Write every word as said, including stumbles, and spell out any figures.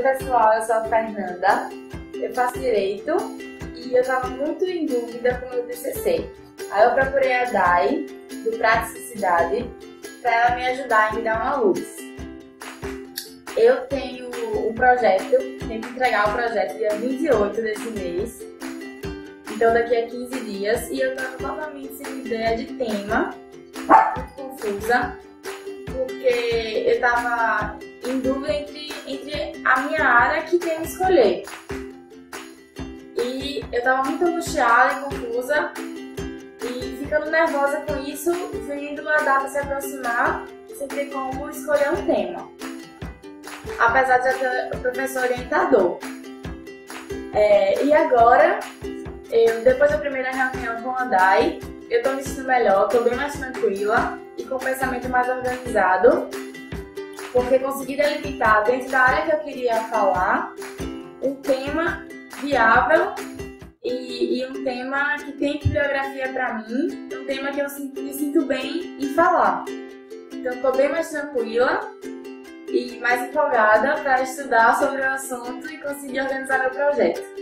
Oi pessoal, eu sou a Fernanda, eu faço Direito e eu estava muito em dúvida com o meu T C C. Aí eu procurei a Dai, do Praticidade, para ela me ajudar e me dar uma luz. Eu tenho um projeto, tenho que entregar o projeto dia vinte e oito desse mês, então daqui a quinze dias, e eu estava totalmente sem ideia de tema, muito confusa, porque eu estava em dúvida entre, entre a minha área que tem que escolher. E eu estava muito angustiada e confusa, e ficando nervosa com isso, vendo a data se aproximar, sem ter como escolher um tema. Apesar de já ter o professor orientador. É, e agora, eu, depois da primeira reunião com a Dai, eu estou me sentindo melhor, estou bem mais tranquila e com o pensamento mais organizado, porque consegui delimitar dentro da área que eu queria falar um tema viável e, e um tema que tem bibliografia para mim, um tema que eu me sinto bem em falar. Então estou bem mais tranquila e mais empolgada para estudar sobre o assunto e conseguir organizar meu projeto.